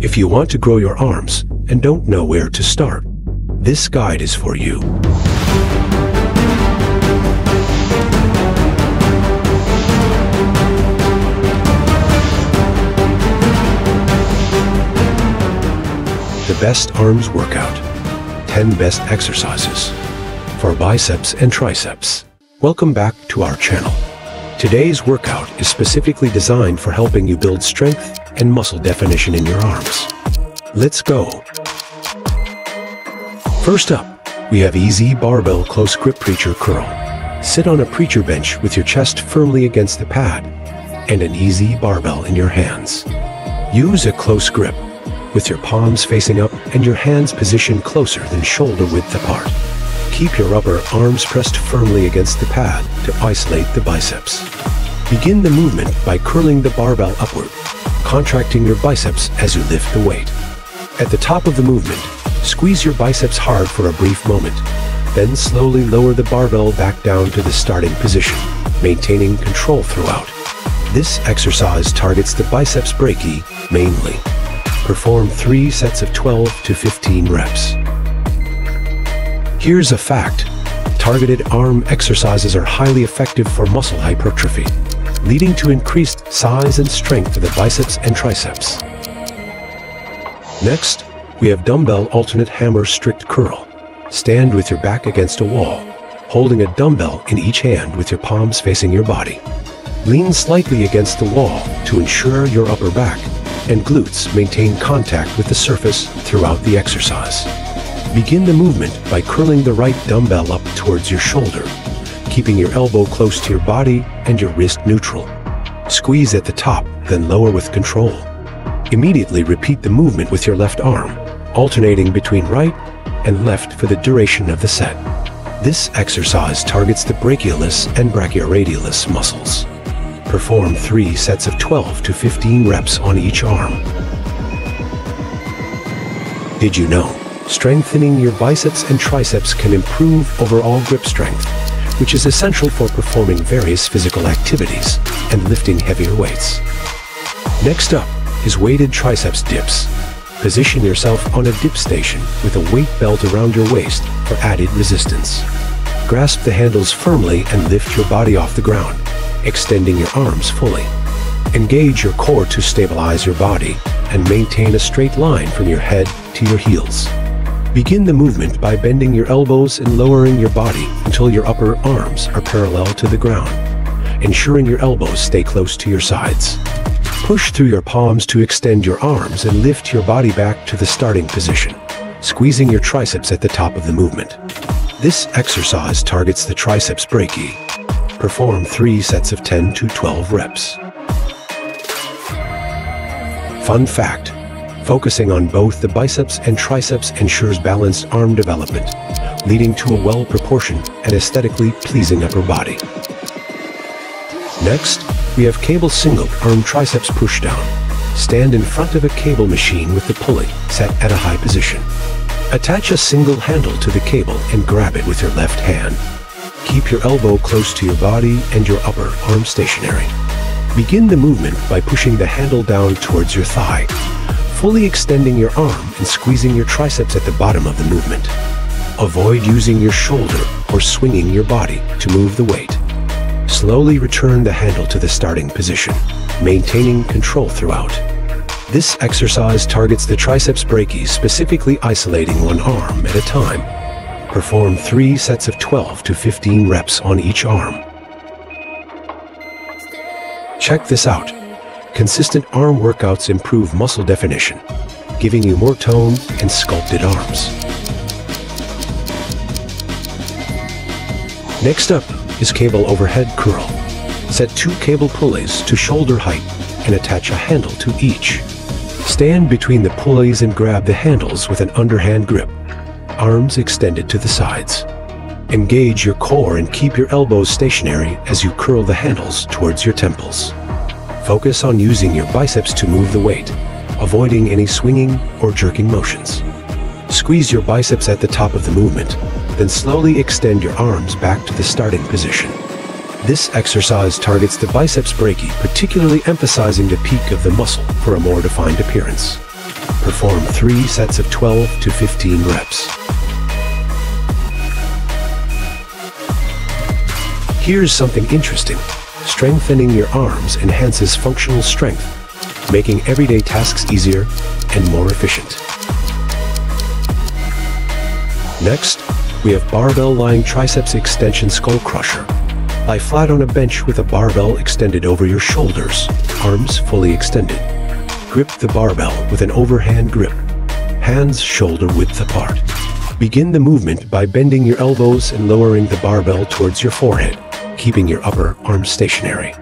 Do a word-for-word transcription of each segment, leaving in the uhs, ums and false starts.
If you want to grow your arms and don't know where to start, this guide is for you. The Best Arms Workout. ten Best Exercises for Biceps and Triceps. Welcome back to our channel. Today's workout is specifically designed for helping you build strength and muscle definition in your arms. Let's go. First up, we have Easy Barbell Close Grip Preacher Curl. Sit on a preacher bench with your chest firmly against the pad and an easy barbell in your hands. Use a close grip with your palms facing up and your hands positioned closer than shoulder width apart. Keep your upper arms pressed firmly against the pad to isolate the biceps. Begin the movement by curling the barbell upward, contracting your biceps as you lift the weight. At the top of the movement, squeeze your biceps hard for a brief moment, then slowly lower the barbell back down to the starting position, maintaining control throughout. This exercise targets the biceps brachii mainly. Perform three sets of twelve to fifteen reps. Here's a fact. Targeted arm exercises are highly effective for muscle hypertrophy, leading to increased size and strength of the biceps and triceps. Next, we have Dumbbell Alternate Hammer Strict Curl. Stand with your back against a wall, holding a dumbbell in each hand with your palms facing your body. Lean slightly against the wall to ensure your upper back and glutes maintain contact with the surface throughout the exercise. Begin the movement by curling the right dumbbell up towards your shoulder, keeping your elbow close to your body and your wrist neutral. Squeeze at the top, then lower with control. Immediately repeat the movement with your left arm, alternating between right and left for the duration of the set. This exercise targets the brachialis and brachioradialis muscles. Perform three sets of twelve to fifteen reps on each arm. Did you know? Strengthening your biceps and triceps can improve overall grip strength, which is essential for performing various physical activities and lifting heavier weights. Next up is weighted triceps dips. Position yourself on a dip station with a weight belt around your waist for added resistance. Grasp the handles firmly and lift your body off the ground, extending your arms fully. Engage your core to stabilize your body and maintain a straight line from your head to your heels. Begin the movement by bending your elbows and lowering your body until your upper arms are parallel to the ground, ensuring your elbows stay close to your sides. Push through your palms to extend your arms and lift your body back to the starting position, squeezing your triceps at the top of the movement. This exercise targets the triceps brachii. Perform three sets of ten to twelve reps. Fun fact. Focusing on both the biceps and triceps ensures balanced arm development, leading to a well-proportioned and aesthetically pleasing upper body. Next, we have Cable Single Arm Triceps Pushdown. Stand in front of a cable machine with the pulley set at a high position. Attach a single handle to the cable and grab it with your left hand. Keep your elbow close to your body and your upper arm stationary. Begin the movement by pushing the handle down towards your thigh, fully extending your arm and squeezing your triceps at the bottom of the movement. Avoid using your shoulder or swinging your body to move the weight. Slowly return the handle to the starting position, maintaining control throughout. This exercise targets the triceps brachii, specifically isolating one arm at a time. Perform three sets of twelve to fifteen reps on each arm. Check this out. Consistent arm workouts improve muscle definition, giving you more tone and sculpted arms. Next up is Cable Overhead Curl. Set two cable pulleys to shoulder height and attach a handle to each. Stand between the pulleys and grab the handles with an underhand grip, arms extended to the sides. Engage your core and keep your elbows stationary as you curl the handles towards your temples. Focus on using your biceps to move the weight, avoiding any swinging or jerking motions. Squeeze your biceps at the top of the movement, then slowly extend your arms back to the starting position. This exercise targets the biceps brachii, particularly emphasizing the peak of the muscle for a more defined appearance. perform three sets of twelve to fifteen reps. Here's something interesting. Strengthening your arms enhances functional strength, making everyday tasks easier and more efficient. Next, we have Barbell Lying Triceps Extension Skull Crusher. Lie flat on a bench with a barbell extended over your shoulders, arms fully extended. Grip the barbell with an overhand grip, hands shoulder width apart. Begin the movement by bending your elbows and lowering the barbell towards your forehead, keeping your upper arm stationary.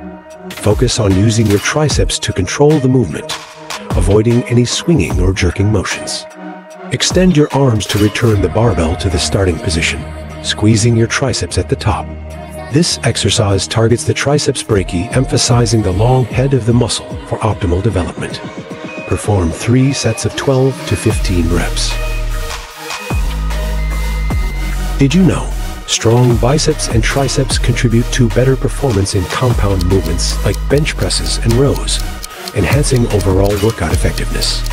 Focus on using your triceps to control the movement, avoiding any swinging or jerking motions. Extend your arms to return the barbell to the starting position, squeezing your triceps at the top. This exercise targets the triceps brachii, emphasizing the long head of the muscle for optimal development. Perform three sets of twelve to fifteen reps. Did you know? Strong biceps and triceps contribute to better performance in compound movements like bench presses and rows, enhancing overall workout effectiveness.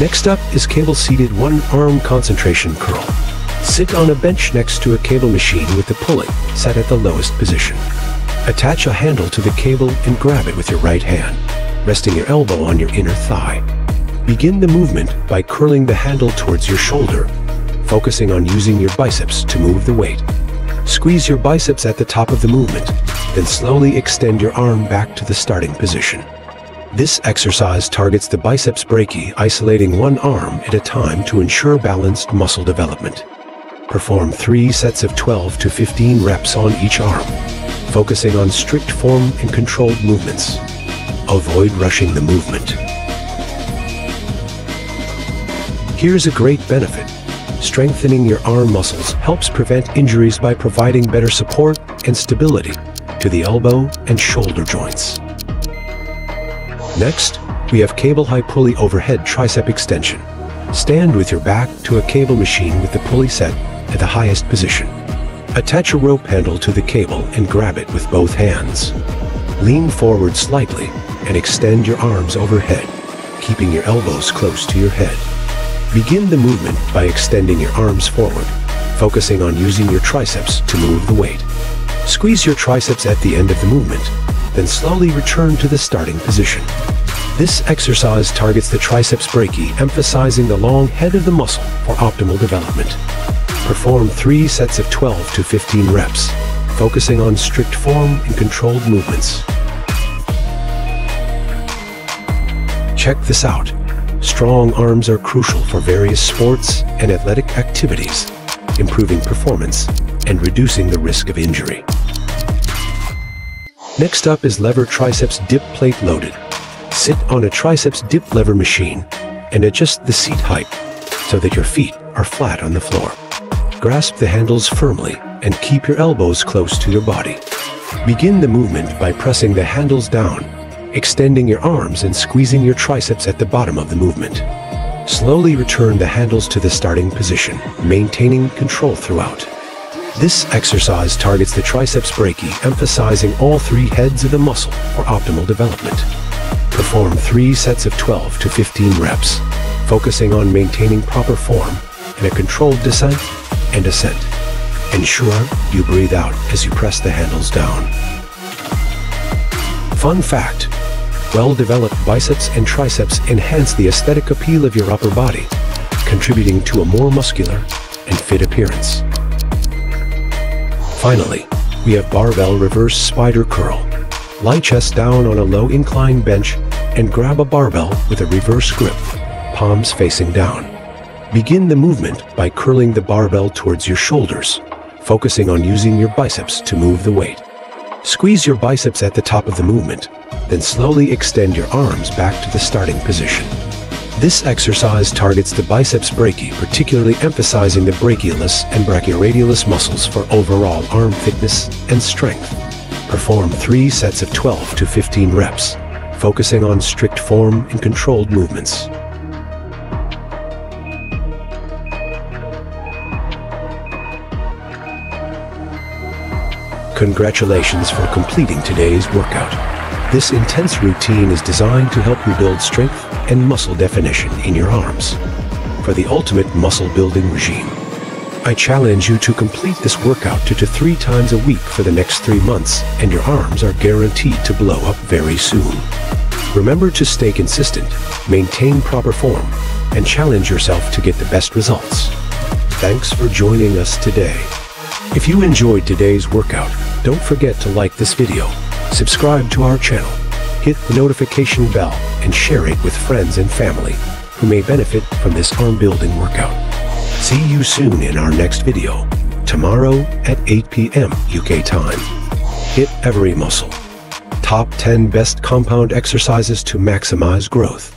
Next up is cable-seated one-arm concentration curl. Sit on a bench next to a cable machine with the pulley set at the lowest position. Attach a handle to the cable and grab it with your right hand, resting your elbow on your inner thigh. Begin the movement by curling the handle towards your shoulder, focusing on using your biceps to move the weight. Squeeze your biceps at the top of the movement, then slowly extend your arm back to the starting position. This exercise targets the biceps brachii, isolating one arm at a time to ensure balanced muscle development. Perform three sets of twelve to fifteen reps on each arm, focusing on strict form and controlled movements. Avoid rushing the movement. Here's a great benefit. Strengthening your arm muscles helps prevent injuries by providing better support and stability to the elbow and shoulder joints. Next, we have Cable High Pulley Overhead Tricep Extension. Stand with your back to a cable machine with the pulley set at the highest position. Attach a rope handle to the cable and grab it with both hands. Lean forward slightly and extend your arms overhead, keeping your elbows close to your head. Begin the movement by extending your arms forward, focusing on using your triceps to move the weight. Squeeze your triceps at the end of the movement, then slowly return to the starting position. This exercise targets the triceps brachii, emphasizing the long head of the muscle for optimal development. Perform three sets of twelve to fifteen reps, focusing on strict form and controlled movements. Check this out. Strong arms are crucial for various sports and athletic activities, improving performance and reducing the risk of injury. Next up is Lever Triceps Dip Plate Loaded. Sit on a triceps dip lever machine and adjust the seat height so that your feet are flat on the floor. Grasp the handles firmly and keep your elbows close to your body. Begin the movement by pressing the handles down, extending your arms and squeezing your triceps at the bottom of the movement. Slowly return the handles to the starting position, maintaining control throughout. This exercise targets the triceps brachii, emphasizing all three heads of the muscle for optimal development. Perform three sets of twelve to fifteen reps, focusing on maintaining proper form in a controlled descent and ascent. Ensure you breathe out as you press the handles down. Fun fact. Well-developed biceps and triceps enhance the aesthetic appeal of your upper body, contributing to a more muscular and fit appearance. Finally, we have Barbell Reverse Spider Curl. Lie chest down on a low incline bench and grab a barbell with a reverse grip, palms facing down. Begin the movement by curling the barbell towards your shoulders, focusing on using your biceps to move the weight. Squeeze your biceps at the top of the movement, then slowly extend your arms back to the starting position. This exercise targets the biceps brachii, particularly emphasizing the brachialis and brachioradialis muscles for overall arm thickness and strength. Perform three sets of twelve to fifteen reps, focusing on strict form and controlled movements. Congratulations for completing today's workout. This intense routine is designed to help you build strength and muscle definition in your arms for the ultimate muscle building regime. I challenge you to complete this workout two to three times a week for the next three months, and your arms are guaranteed to blow up very soon. Remember to stay consistent, maintain proper form, and challenge yourself to get the best results. Thanks for joining us today. If you enjoyed today's workout, don't forget to like this video, subscribe to our channel, hit the notification bell, and share it with friends and family who may benefit from this arm building workout. See you soon in our next video, tomorrow at eight P M U K time. Hit every muscle. Top ten best compound exercises to maximize growth.